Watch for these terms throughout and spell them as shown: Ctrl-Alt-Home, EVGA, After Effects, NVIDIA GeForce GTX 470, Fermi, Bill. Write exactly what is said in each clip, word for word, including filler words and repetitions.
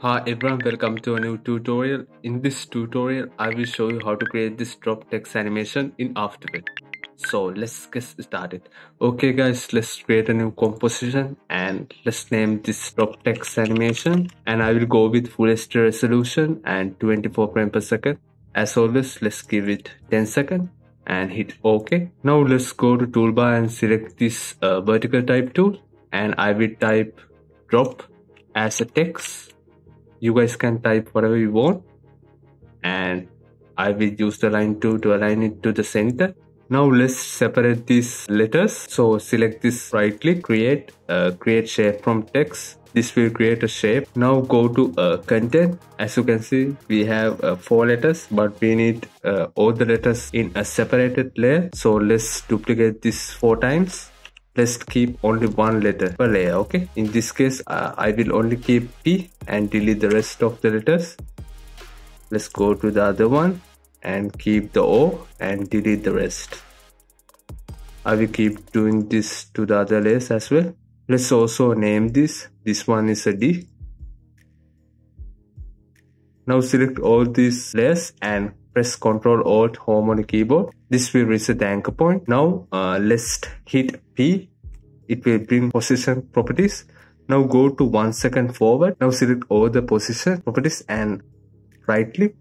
Hi everyone, welcome to a new tutorial. In this tutorial, I will show you how to create this drop text animation in After Effects. So let's get started. Okay guys, let's create a new composition and let's name this drop text animation. And I will go with Full H D resolution and twenty-four frames per second. As always, let's give it ten seconds and hit OK. Now let's go to toolbar and select this uh, vertical type tool. And I will type drop as a text. You guys can type whatever you want, and I will use the line tool to align it to the center. Now let's separate these letters. So select this, right click, create, uh, create shape from text. This will create a shape. Now go to uh, content. As you can see, we have uh, four letters, but we need uh, all the letters in a separated layer. So let's duplicate this four times. Let's keep only one letter per layer, okay? In this case, uh, I will only keep P and delete the rest of the letters. Let's go to the other one and keep the O and delete the rest. I will keep doing this to the other layers as well. Let's also name this. This one is a D. Now select all these layers and press Control Alt Home on the keyboard. This will reset the anchor point. Now uh, let's hit P. It will bring position properties. Now go to one second forward. Now select all the position properties and right click.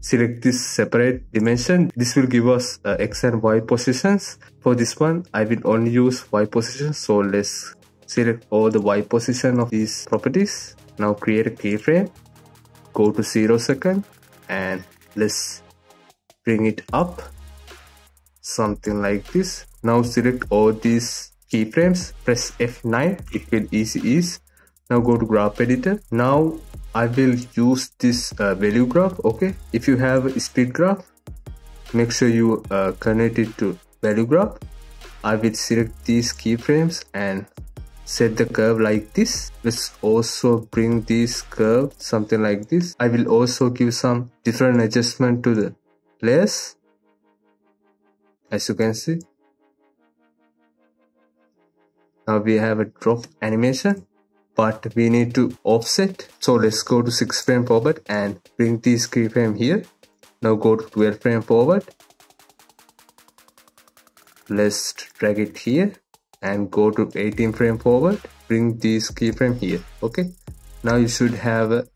Select this separate dimension. This will give us uh, X and Y positions. For this one, I will only use Y positions. So let's select all the Y position of these properties. Now create a keyframe. Go to zero second and let's bring it up, something like this. Now select all these keyframes, press F nine, it will easy ease. Now go to graph editor. Now I will use this uh, value graph, okay? If you have a speed graph, make sure you uh, connect it to value graph. I will select these keyframes and set the curve like this. Let's also bring this curve something like this. I will also give some different adjustment to the layers. As you can see, now we have a drop animation, but we need to offset. So let's go to six frame forward and bring this keyframe here. Now go to twelve frame forward. Let's drag it here and go to eighteen frame forward. Bring this keyframe here, okay? Now you should have a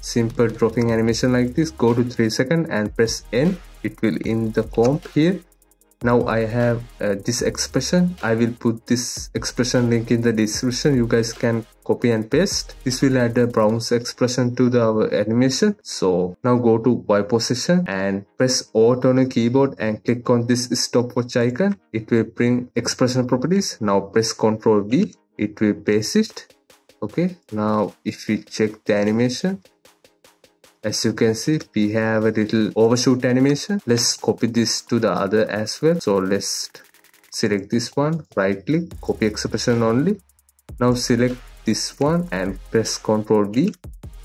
simple dropping animation like this. Go to three second and press N. It will end the comp here. Now I have uh, this expression. I will put this expression link in the description. You guys can copy and paste. This will add a bounce expression to the our animation. So now go to Y position and press Alt on your keyboard and click on this stopwatch icon. It will bring expression properties. Now press Control V. It will paste it. Okay. Now if we check the animation, as you can see, we have a little overshoot animation. Let's copy this to the other as well. So let's select this one, right click, copy expression only. Now select this one and press Control V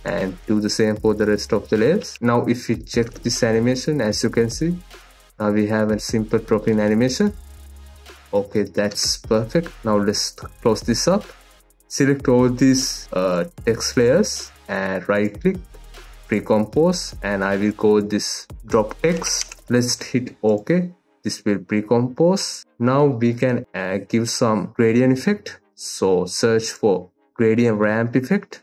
and do the same for the rest of the layers. Now if we check this animation, as you can see, now we have a simple drop-in animation. Okay, that's perfect. Now let's close this up. Select all these uh, text layers and right click, pre-compose, and I will go this drop text. Let's hit OK. This will pre-compose. Now we can uh, give some gradient effect. So search for gradient ramp effect.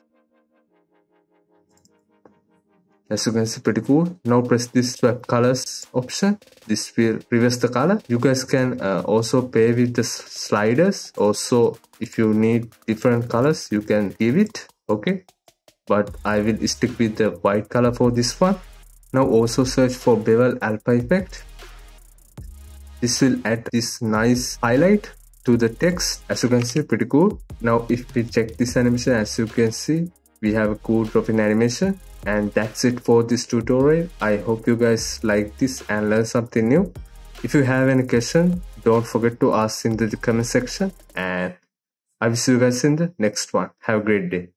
As you can see, pretty cool. Now press this swap colors option. This will reverse the color. You guys can uh, also play with the sliders. Also, if you need different colors, you can give it. Okay. But I will stick with the white color for this one. Now also search for bevel alpha effect. This will add this nice highlight to the text. As you can see, pretty cool. Now if we check this animation, as you can see, we have a cool drop-in animation. And that's it for this tutorial. I hope you guys like this and learn something new. If you have any question, don't forget to ask in the comment section. And I will see you guys in the next one. Have a great day.